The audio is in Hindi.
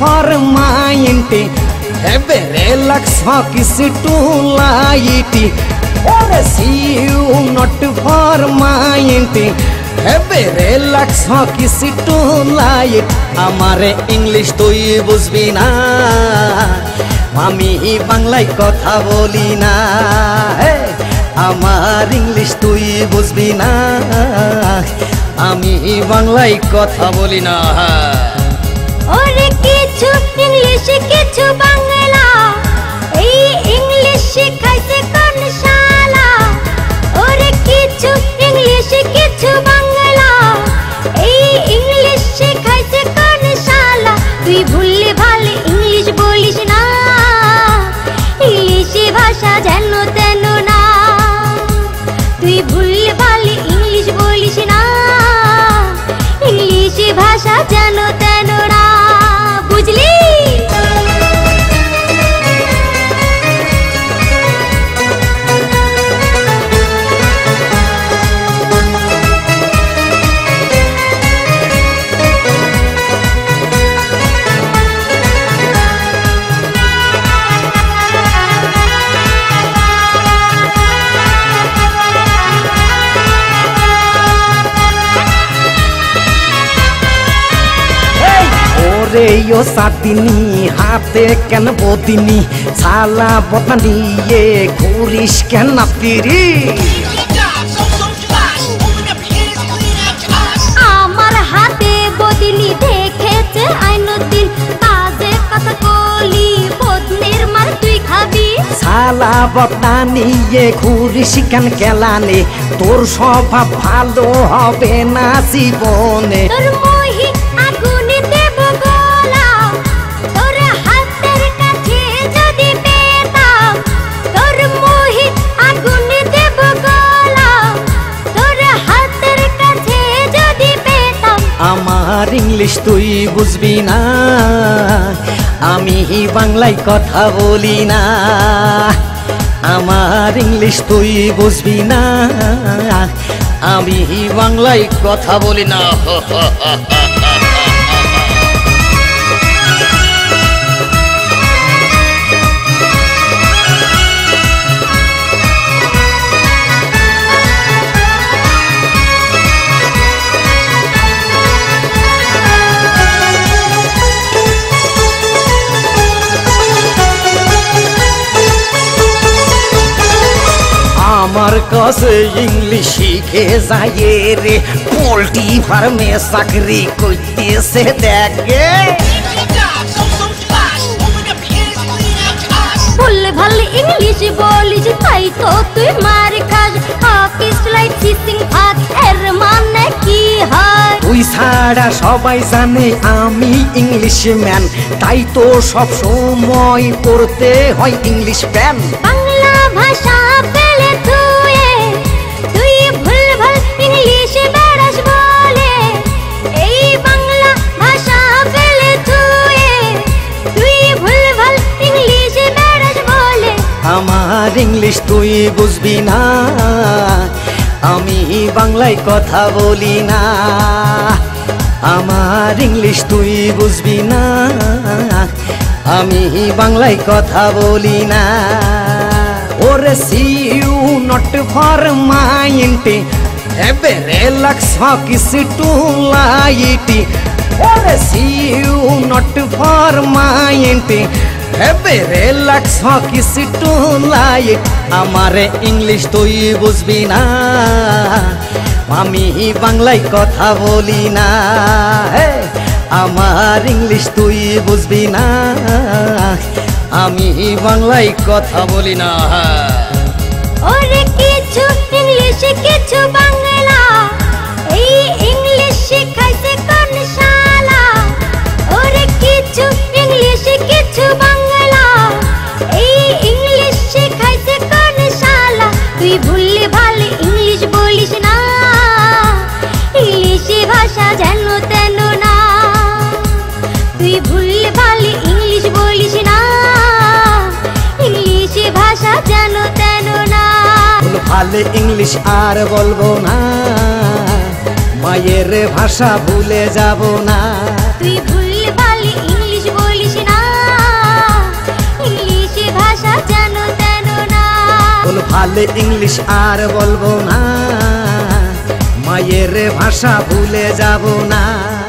घर माइंटी एबेरे लक्ष्मा किस टूलाइटी और सीयू नॉट घर माइंटी एबेरे लक्ष्मा किस टूलाइट हमारे इंग्लिश तो ये बुझबी ना मामी बांग्लाय कथा बोली ना आमार इंग्लिश तु बुझबी ना आमी बांग्लाय कथा बोली ना ओरे किछु इंग्लिश किछु बांग्ला ए इंग्लिश शिखाइते कोन शाला ओरे किछु इंग्लिश किछु बांग्ला ए इंग्लिश शिखाइते कोन शाला तु भूलले भाले इंग्लिश बोलिस ना इंग्लिश भाषा जानो तेनो ना तु भूलले भाले इंग्लिश बोलिस ना इंग्लिश भाषा जानो तेनो ना रे यो सातिनी हाथे कैन बोदिनी साला बदनी ये घूरिश कैन नपीरी आमर हाथे बोदिनी देखे चे आइनो दिन ताजे कतकोली बोदनेर मर तुई खाबी साला बदनी ये घूरिश कैन केलाने तोर शोभा भालो हबे ना जीवने तोर मोहि आगुनी इंग्लिश तुई बुझबी ना आमी बांग्लाय कथा बोली ना आमार इंग्लिश तुई बुझबी ना आमी बांग्लाय कथा बोली ना आमार कासे इंग्लिश शिखे जाए रे पोल्ट्री फार्म में चाकरी करते से देखे भले भले इंग्लिश बोलिस ताई तो तु मार खास ऑफिस लाइफ सिटिंग भाग एर माने की हाय तुई सारा सबाई जाने आमी इंग्लिश मैन ताई तो सब समय पढ़ते हय इंग्लिश पैन बांग्ला भाषा पेले आमार इंग्लिश तुई बुझबी ना आमी बांग्लाय कथा बोली ना आमार इंग्लिश तुई बुझबी ना आमी बांग्लाय कथा बोली ना ओरे सी यू नॉट फॉर माइंटी एबेरे लक्ष्मा किस टूलाइटी ओरे सी यू नॉट फॉर माइंटी एबेरे लक्ष्मा किस टूलाइट हमारे इंग्लिश तुई बुझबी ना आमी बांग्लाय कथा बोली ना आमार इंग्लिश तुई बुझबी ना आमी बांग्लाय कथा बोली ना ओरे किछु इंग्लिश किछु बांग्ला ए इंग्लिश शिखाइते कोन शाला ओरे किछु इंग्लिश किछु बांग्ला ए इंग्लिश शिखाइते कोन शाला तुई भूलले भाले इंग्लिश बोलिस ना इंग्लिश भाषा जानो तेनो ना तुई भूलले भाले इंग्लिश बोलिस ना इंग्लिश भाषा जानो तेनो ना भूल भाले इंग्लिश आर बोलबो ना मायेर भाषा भूले जाबो ना तुई भूलले भाले इंग्लिश बोल बोल भाले इंग्लिश आर बोलबो ना, मायेर भाषा भूले जाबो ना।